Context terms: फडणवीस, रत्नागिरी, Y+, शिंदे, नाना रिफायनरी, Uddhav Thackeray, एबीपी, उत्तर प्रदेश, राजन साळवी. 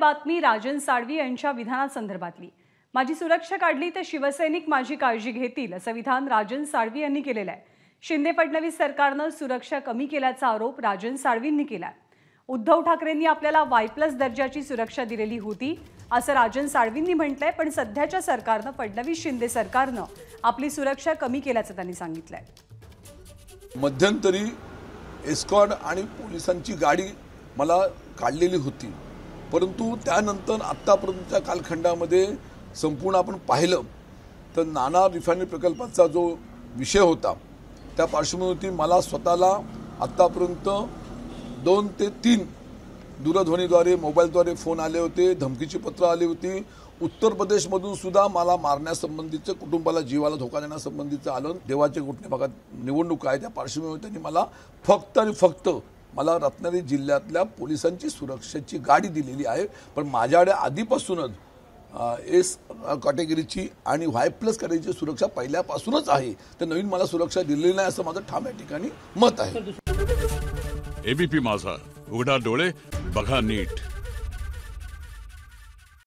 बातमी राजन साळवी यांच्या विधानासंदर्भातली। माझी सुरक्षा काढली तर शिवसैनिक माझी काळजी घेतील असे विधान राजन साळवी यांनी केलेले आहे। शिंदे फडणवीस सरकारने सुरक्षा कमी केल्याचा आरोप राजन साळवींनी केला। उद्धव ठाकरेंनी आपल्याला Y+ दर्जाची सुरक्षा दिलेली होती असं राजन साळवींनी म्हटलंय, पण सध्याच्या सरकारने फडणवीस शिंदे सरकारने आपली सुरक्षा कमी केल्याचं त्यांनी सांगितलंय। मध्यंतरी एस्कॉर्ट आणि पोलिसांची गाडी मला काढलेली होती, परंतु त्यानंतर आतापर्यंतच्या कालखंडामध्ये संपूर्ण आपण पाहिलं तर नाना रिफायनरी प्रकल्पाचा जो विषय होता त्या पार्श्वभूमीवरती मला स्वतःला आतापर्यंत 2 ते 3 दूरध्वनीद्वारे मोबाईलद्वारे फोन आले होते, धमकीची पत्र आली होती। उत्तर प्रदेशमधून सुद्धा मला मारण्यासंबंधीचं, कुटुंबाला जीवाला धोका देण्यासंबंधीचं आलं। देवाचे कुठने भागात निवडणूक आहे, त्या पार्श्वभूमीवर त्यांनी मला फक्त आणि फक्त मला रत्नागिरी जिल्ह्यातल्या पोलिसांची सुरक्षेची गाडी दिलेली आहे। पण माझ्याकडे आधीपासूनच एस कॅटेगरीची आणि Y+ कॅटेगरीची सुरक्षा पहिल्यापासूनच आहे, तर नवीन मला सुरक्षा दिलेली नाही असं माझं ठाम या ठिकाणी मत आहे। एबीपी माझा, उघडा डोळे बघा नीट।